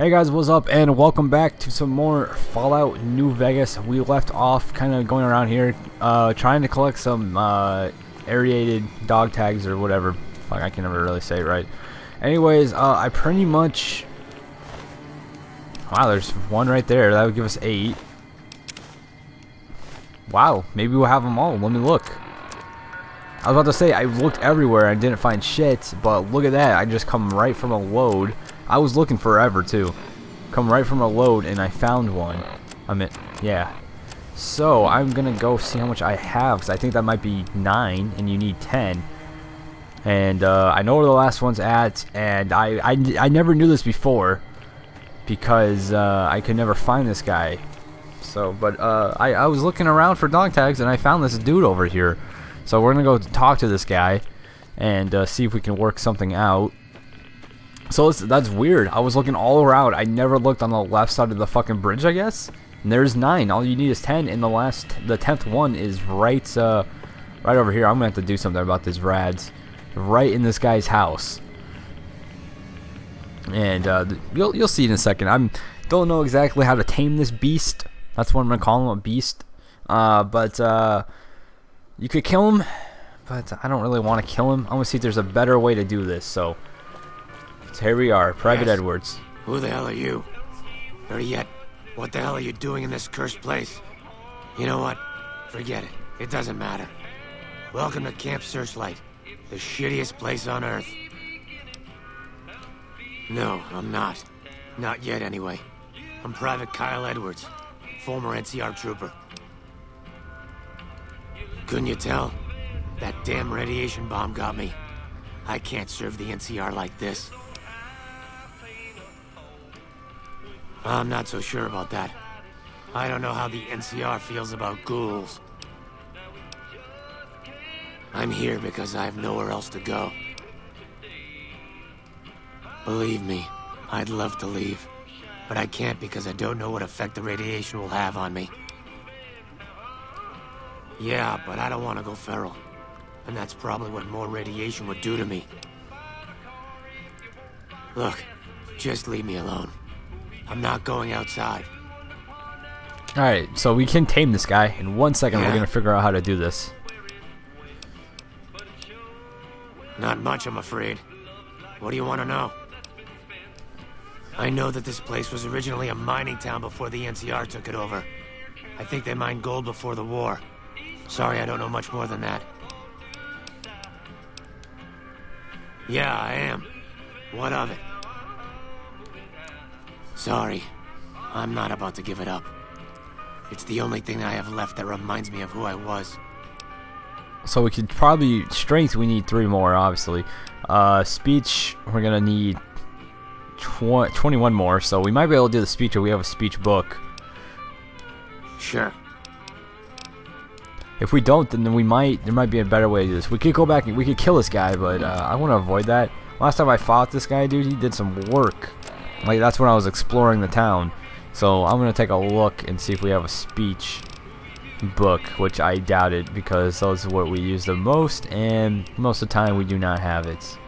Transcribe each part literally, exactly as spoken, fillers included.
Hey guys, what's up, and welcome back to some more Fallout New Vegas. We left off kind of going around here, uh, trying to collect some uh, aerated dog tags or whatever. Fuck, I can never really say it right. Anyways, uh, I pretty much... Wow, there's one right there. That would give us eight. Wow, maybe we'll have them all. Let me look. I was about to say, I looked everywhere and didn't find shit, but look at that. I just come right from a load. I was looking forever too. Come right from a load and I found one. I mean, yeah. So I'm gonna go see how much I have, because I think that might be nine and you need ten. And uh, I know where the last one's at, and I, I, I never knew this before because uh, I could never find this guy. So, but uh, I, I was looking around for dog tags and I found this dude over here. So we're gonna go talk to this guy and uh, see if we can work something out. So it's, that's weird. I was looking all around. I never looked on the left side of the fucking bridge, I guess. And there's nine. All you need is ten, and the last, the tenth one is right, uh, right over here. I'm gonna have to do something about these rads. Right in this guy's house. And uh, you'll you'll see in a second. I'm don't know exactly how to tame this beast. That's what I'm gonna call him, a beast. Uh, but uh, you could kill him, but I don't really want to kill him. I want to see if there's a better way to do this. So. Here we are, Private yes. Edwards. Who the hell are you? Better yet, what the hell are you doing in this cursed place? You know what? Forget it. It doesn't matter. Welcome to Camp Searchlight, the shittiest place on Earth. No, I'm not. Not yet, anyway. I'm Private Kyle Edwards, former N C R trooper. Couldn't you tell? That damn radiation bomb got me. I can't serve the N C R like this. I'm not so sure about that. I don't know how the N C R feels about ghouls. I'm here because I have nowhere else to go. Believe me, I'd love to leave, but I can't because I don't know what effect the radiation will have on me. Yeah, but I don't want to go feral, and that's probably what more radiation would do to me. Look, just leave me alone. I'm not going outside. Alright, so we can tame this guy. In one second, yeah. We're going to figure out how to do this. Not much, I'm afraid. What do you want to know? I know that this place was originally a mining town before the N C R took it over. I think they mined gold before the war. Sorry, I don't know much more than that. Yeah, I am. What of it? Sorry, I'm not about to give it up. It's the only thing I have left that reminds me of who I was. So we could probably... Strength, we need three more, obviously. Uh, speech, we're going to need tw twenty-one more, so we might be able to do the speech if we have a speech book. Sure. If we don't, then we might... There might be a better way to do this. We could go back and... We could kill this guy, but uh, I want to avoid that. Last time I fought this guy, dude, he did some work. Like, that's when I was exploring the town. So I'm going to take a look and see if we have a speech book, which I doubt it, because those are what we use the most, and most of the time we do not have it.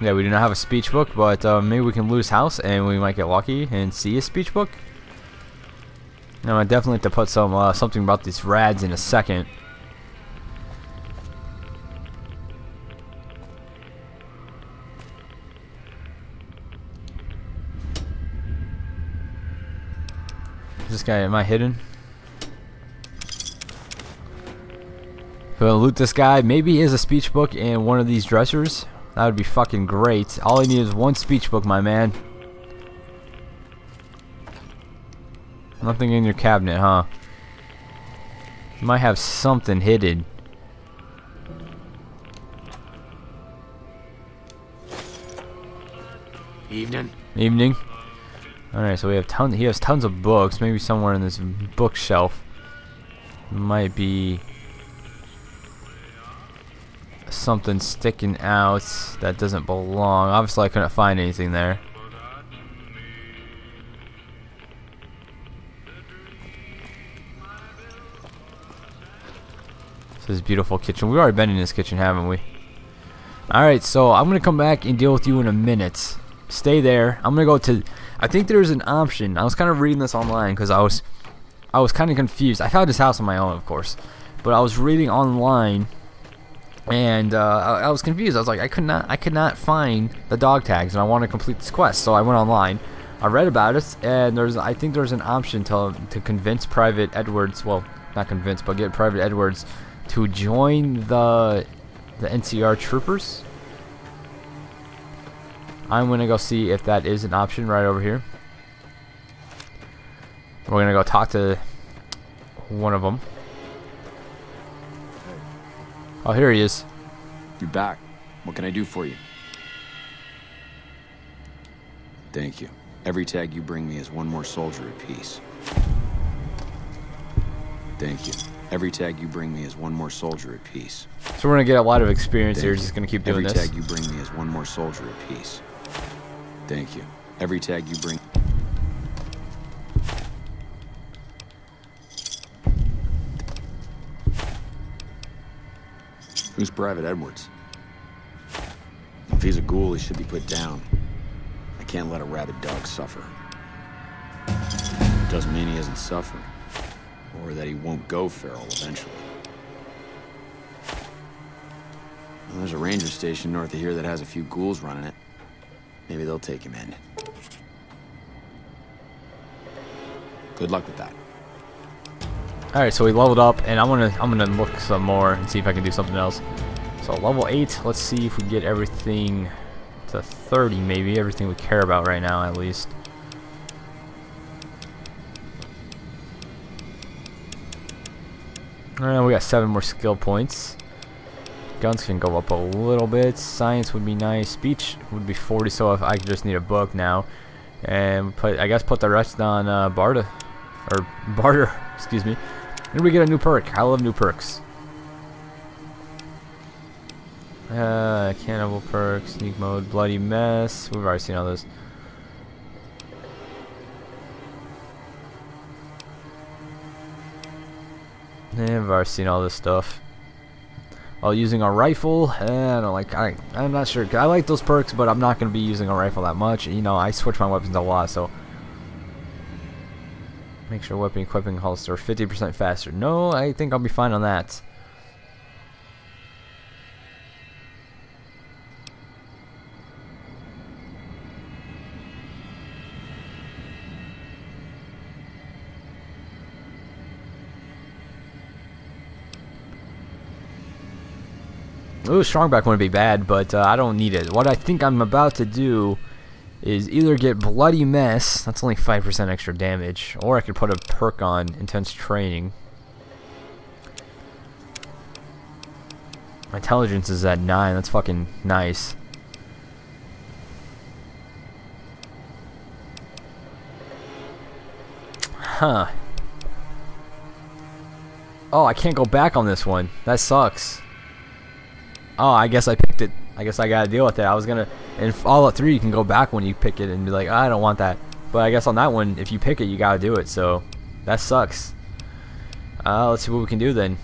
Yeah, we do not have a speech book, but uh, maybe we can lose house and we might get lucky and see a speech book. Now I definitely have to put some uh, something about these rads in a second. This guy, am I hidden? We'll loot this guy. Maybe he has a speech book and one of these dressers. That would be fucking great. All I need is one speech book, my man. Nothing in your cabinet, huh? You might have something hidden. Evening. Evening. Alright, so we have tons, he has tons of books. Maybe somewhere in this bookshelf might be something sticking out that doesn't belong. Obviously I couldn't find anything there. So this beautiful kitchen. We've already been in this kitchen, haven't we? Alright, so I'm going to come back and deal with you in a minute. Stay there. I'm going to go to... I think there's an option. I was kind of reading this online because I was... I was kind of confused. I found this house on my own, of course. But I was reading online... And uh, I, I was confused. I was like, I could not, I could not find the dog tags, and I want to complete this quest. So I went online, I read about it, and there's, I think there's an option to to convince Private Edwards, well, not convince, but get Private Edwards to join the the N C R troopers. I'm gonna go see if that is an option right over here. We're gonna go talk to one of them. Oh, here he is. You're back. What can I do for you? Thank you. Every tag you bring me is one more soldier apiece. Thank you. Every tag you bring me is one more soldier apiece. So we're gonna get a lot of experience here. Just gonna keep doing this. Every tag you bring me is one more soldier apiece. Thank you. Every tag you bring. Who's Private Edwards? If he's a ghoul, he should be put down. I can't let a rabid dog suffer. It doesn't mean he isn't suffering, or that he won't go feral eventually. Well, there's a ranger station north of here that has a few ghouls running it. Maybe they'll take him in. Good luck with that. All right, so we leveled up, and I'm gonna I'm gonna look some more and see if I can do something else. So level eight. Let's see if we get everything to thirty, maybe everything we care about right now, at least. All right, we got seven more skill points. Guns can go up a little bit. Science would be nice. Speech would be forty. So if I just need a book now, and put, I guess put the rest on uh, Barda or Barter. Excuse me. Did we get a new perk? I love new perks. Uh, cannibal perk, sneak mode, bloody mess. We've already seen all those. Yeah, I've already seen all this stuff. While using a rifle, eh, I don't like. I I'm not sure. I like those perks, but I'm not going to be using a rifle that much. You know, I switch my weapons a lot, so. Make sure weapon equipping holster fifty percent faster. No, I think I'll be fine on that. Ooh, strongback wouldn't be bad, but uh, I don't need it. What I think I'm about to do is either get bloody mess, that's only five percent extra damage, or I could put a perk on intense training. My intelligence is at nine, that's fucking nice. Huh. Oh, I can't go back on this one. That sucks. Oh, I guess I picked it. I guess I gotta deal with it. I was gonna... In Fallout three, you can go back when you pick it and be like, oh, I don't want that. But I guess on that one, if you pick it, you gotta do it. So, that sucks. Uh, let's see what we can do then.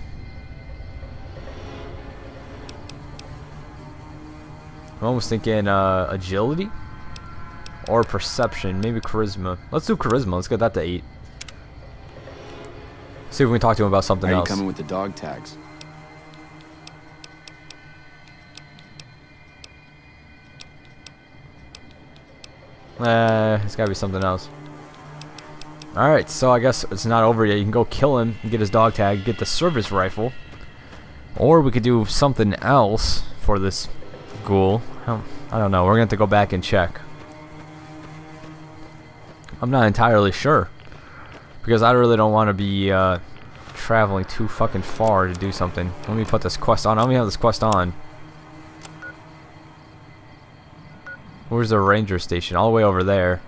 I'm almost thinking uh, agility? Or perception. Maybe charisma. Let's do charisma. Let's get that to eight. See if we can talk to him about something else. Are you coming with the dog tags? Uh, it's gotta be something else. Alright, so I guess it's not over yet. You can go kill him and get his dog tag, get the service rifle. Or we could do something else for this ghoul. I don't, I don't know. We're gonna have to go back and check. I'm not entirely sure. Because I really don't want to be uh, traveling too fucking far to do something. Let me put this quest on. Let me have this quest on. Where's the ranger station? All the way over there.